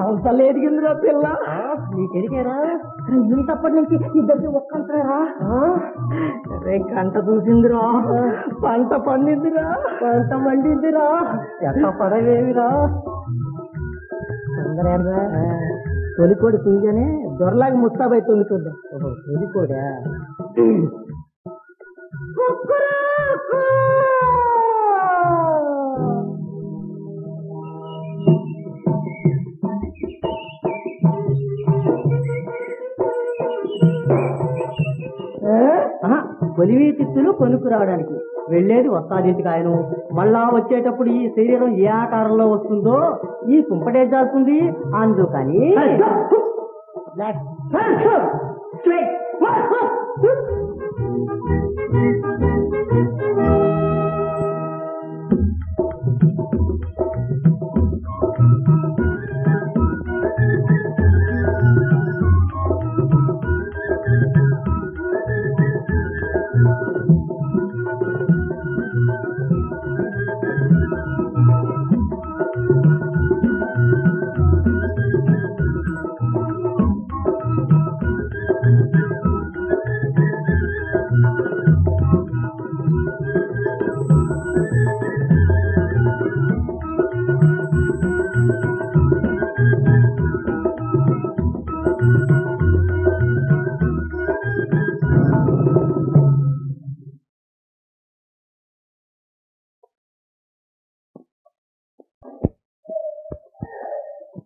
హౌసలేదిగిందిరా పిల్ల నీకు ఎరిగారా ఇంతప్పటి నుంచి ఇద్దరికి ఒక్కంటారా రే కంట చూసిందిరా పంట పండిందిరా పంట పండిందిరా ఎక్క పడవేవిరా తొందరగా తొలికోడి తీయగానే దొరలాగా ముస్తాబైతుంది చూద్దాం తొలికోడా కొలివి తిత్తులు కొనుక్కు రావడానికి వెళ్లేది వస్తాదికి ఆయన మళ్ళా వచ్చేటప్పుడు ఈ శరీరం ఏ ఆకారంలో వస్తుందో ఈ కుంపటే జారుతుంది అందుకని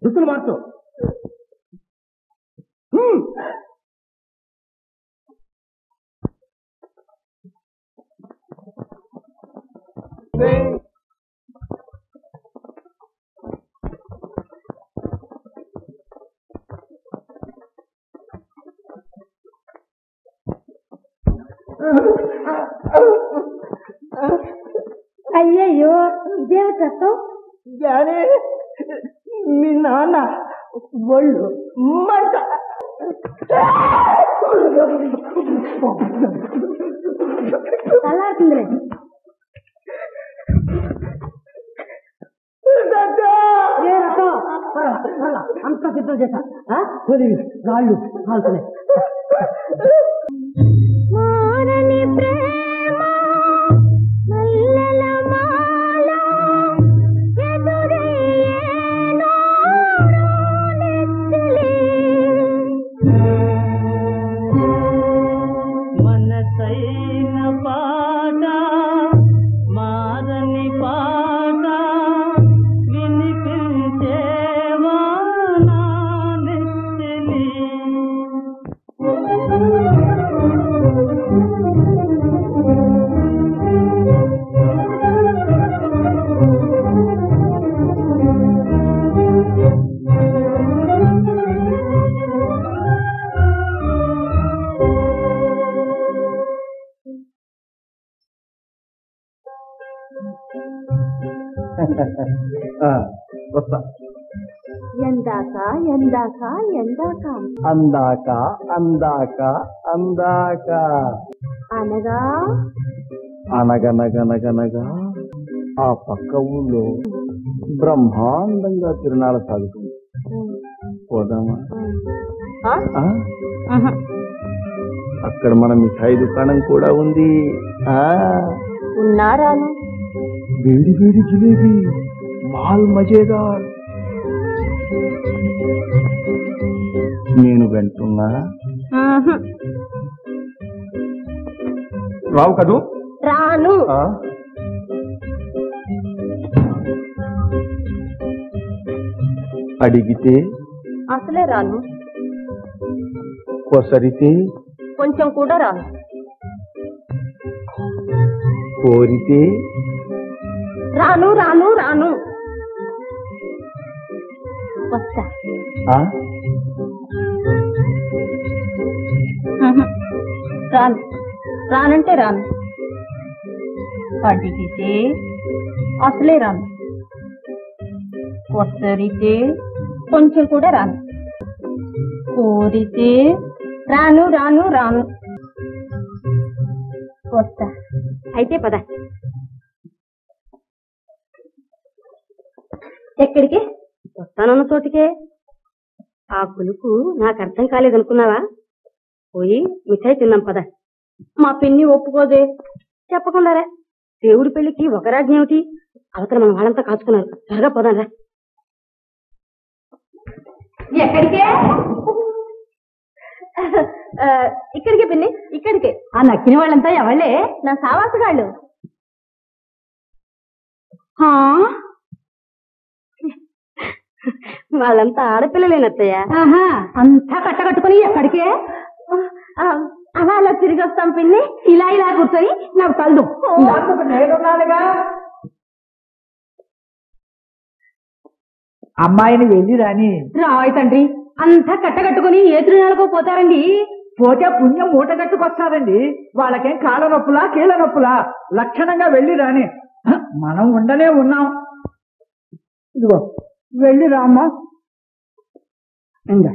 దుస్తులు మార్చు అయ్యయ్యో ఇదేమి చట్టం జానే మీ నాన్న ఒళ్ళు మంట అలాంటి అంత సిద్ధం చేశా కొలివి రాళ్ళు కాల్తున్నాయి అందాక అందాక అందాక అనగా అనగనగనగనగా ఆ పక్క ఊళ్ళో బ్రహ్మాండంగా తిరునాళ్ళ సాగుతుంది పోదామా అక్కడ మన మిఠాయి దుకాణం కూడా ఉంది ఉన్నారా వేడి వేడి జిలేబీ మాల్ మజేదార్ నేను వెళ్తున్నా రావు కదూ రాను అడిగితే అసలే రాను కొసరితే కొంచెం కూడా రాను కోరితే రాను రాను రాను వస్తా రాను రానంటే రాను అడిగితే అసలే రాను కొసరితే కొంచెం కూడా రాను కోరితే రాను రాను రాను వస్తా. అయితే పద. ఎక్కడికి? వస్తానన్న చోటికే. ఆ పులుకు నాకు అర్థం కాలేదనుకున్నావా? పోయి మిఠాయి తిన్నాం పద. మా పిన్ని ఒప్పుకోదే. చెప్పకుండారా, దేవుడి పెళ్లికి ఒక రాజ్యం ఏమిటి? అవతల మనం వాళ్ళంతా కాచుకున్నారు. త్వరగా పోదాం రా. ఎక్కడికే? ఇక్కడికే పిన్ని, ఇక్కడికే. ఆ నక్కిన వాళ్ళంతా ఎవళ్లే? నా సావాసగాళ్ళు. వాళ్ళంతా ఆడపిల్లలేనత్తయ్యా. అంతా కట్టకట్టుకుని ఎక్కడికే? అలా అలా తిరిగి వస్తాం పిన్ని. ఇలా ఇలా కూర్చొని నాకు తల్దు. అమ్మాయిని వెళ్ళి రాని రాయ్ తండ్రి. అంతా కట్టగట్టుకుని ఏతురు నెలకు పోతారండి. పోతే పుణ్యం మూట కట్టుకొస్తారండి. వాళ్ళకేం కాళ్ళ నొప్పులా కీళ్ళ నొప్పులా? లక్షణంగా వెళ్ళి రాని. మనం ఉండనే ఉన్నాం. ఇదిగో వెళ్ళి రామ్మా. ఇంకా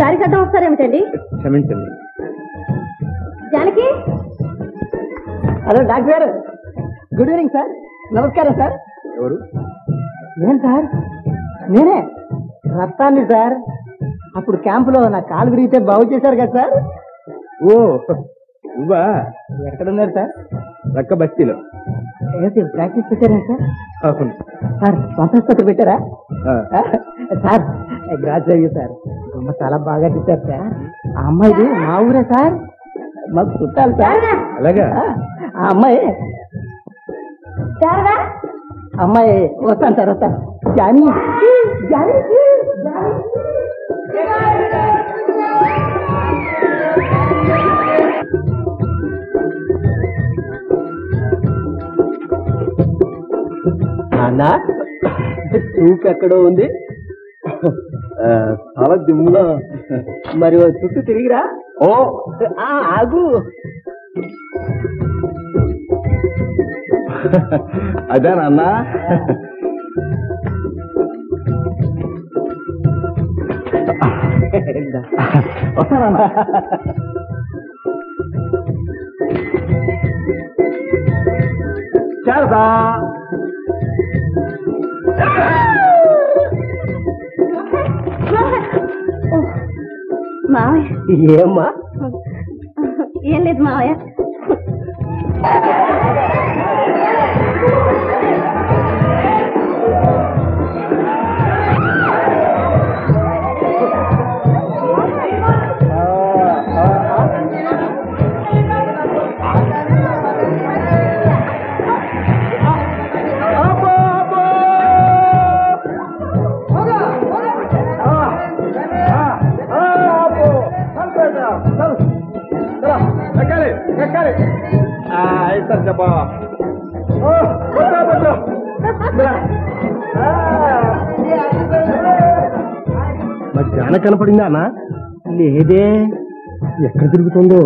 సారి కథ వస్తారేమిటండి? క్షమించండి జానకి. హలో డాక్టర్ గారు, గుడ్ ఈవినింగ్ సార్. నమస్కారం సార్. ఎవరు? నేను సార్, నేనే రత్తాన్ని సార్. అప్పుడు క్యాంపులో నా కాలు విరిగితే బాగు చేశారు కదా సార్. ఓ నువ్వా? ఎక్కడున్నారు సార్? రక్క బస్తీలో. ఏదో ప్రాక్టీస్ పెట్టారా సార్? అవును సార్. పంచాస్పత్రి పెట్టారా సార్? గ్రాడ్యుయేట్ అయ్యా సార్. అమ్మ చాలా బాగా తిట్టారు సార్. ఆ అమ్మాయిది మా ఊరే సార్, మాకు చుట్టాలి సార్. అలాగే. ఆ అమ్మాయి అమ్మాయి వస్తాను సార్, వస్తాను. జానీ జానీ అన్నా, తూకెక్కడో ఉంది. చాలా దిమ్ములో. మరి చుట్టూ తిరిగిరా. ఓ ఆగు. అదే నాన్న, వస్తానన్నా. శారదా మావయ్య. ఏమ్మా? ఏం లేదు మావయ్య. మరి చాలా కనపడిందా అన్న? లేదే, ఎక్కడ తిరుగుతుందో.